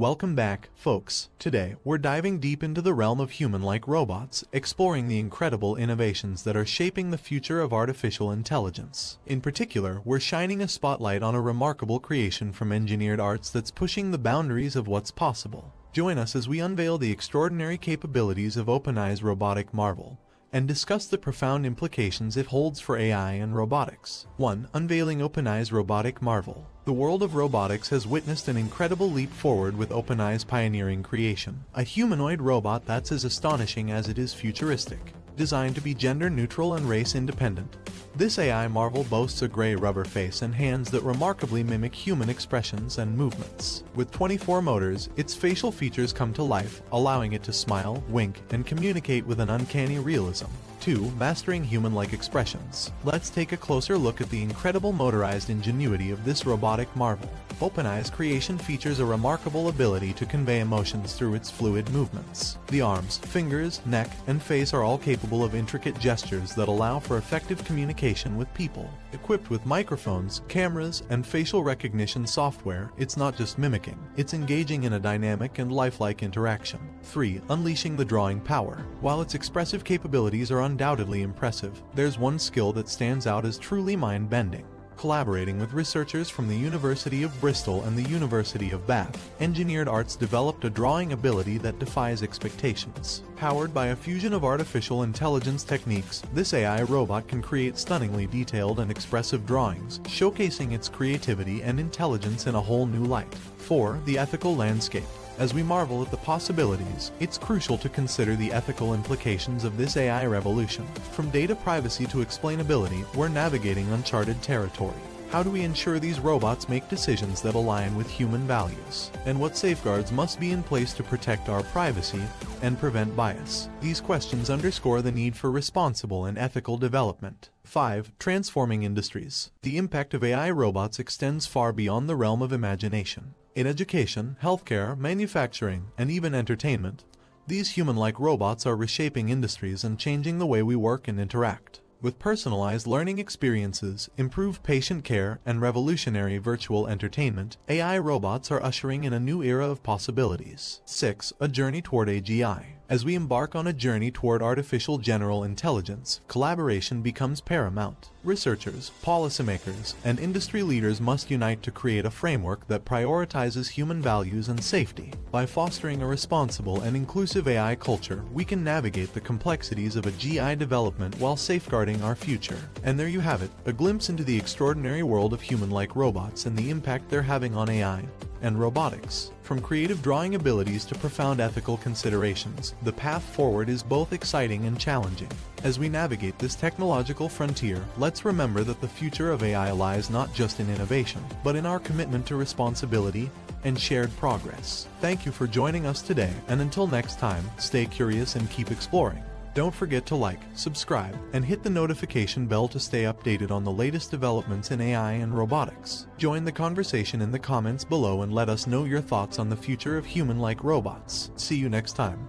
Welcome back, folks. Today, we're diving deep into the realm of human-like robots, exploring the incredible innovations that are shaping the future of artificial intelligence. In particular, we're shining a spotlight on a remarkable creation from Engineered Arts that's pushing the boundaries of what's possible. Join us as we unveil the extraordinary capabilities of OpenAI's robotic marvel, and discuss the profound implications it holds for AI and robotics. 1. Unveiling OpenAI's robotic marvel. The world of robotics has witnessed an incredible leap forward with OpenAI's pioneering creation. A humanoid robot that's as astonishing as it is futuristic, designed to be gender-neutral and race-independent. This AI marvel boasts a gray rubber face and hands that remarkably mimic human expressions and movements. With 24 motors, its facial features come to life, allowing it to smile, wink, and communicate with an uncanny realism. 2. Mastering human-like expressions. Let's take a closer look at the incredible motorized ingenuity of this robotic marvel. OpenAI's creation features a remarkable ability to convey emotions through its fluid movements. The arms, fingers, neck, and face are all capable of intricate gestures that allow for effective communication with people. Equipped with microphones, cameras, and facial recognition software, it's not just mimicking, it's engaging in a dynamic and lifelike interaction. 3. Unleashing the drawing power. While its expressive capabilities are undoubtedly impressive, there's one skill that stands out as truly mind-bending. Collaborating with researchers from the University of Bristol and the University of Bath, Engineered Arts developed a drawing ability that defies expectations. Powered by a fusion of artificial intelligence techniques, this AI robot can create stunningly detailed and expressive drawings, showcasing its creativity and intelligence in a whole new light. 4. The ethical landscape. As we marvel at the possibilities, it's crucial to consider the ethical implications of this AI revolution. From data privacy to explainability, we're navigating uncharted territory. How do we ensure these robots make decisions that align with human values? And what safeguards must be in place to protect our privacy and prevent bias? These questions underscore the need for responsible and ethical development. 5. Transforming industries. The impact of AI robots extends far beyond the realm of imagination. In education, healthcare, manufacturing, and even entertainment, these human-like robots are reshaping industries and changing the way we work and interact. With personalized learning experiences, improved patient care, and revolutionary virtual entertainment, AI robots are ushering in a new era of possibilities. 6. A journey toward AGI. As we embark on a journey toward artificial general intelligence, collaboration becomes paramount. Researchers, policymakers, and industry leaders must unite to create a framework that prioritizes human values and safety. By fostering a responsible and inclusive AI culture, we can navigate the complexities of AGI development while safeguarding our future. And there you have it, a glimpse into the extraordinary world of human-like robots and the impact they're having on AI and robotics. From creative drawing abilities to profound ethical considerations, the path forward is both exciting and challenging. As we navigate this technological frontier, let's remember that the future of AI lies not just in innovation, but in our commitment to responsibility and shared progress. Thank you for joining us today, and until next time, stay curious and keep exploring. Don't forget to like, subscribe, and hit the notification bell to stay updated on the latest developments in AI and robotics. Join the conversation in the comments below and let us know your thoughts on the future of human-like robots. See you next time.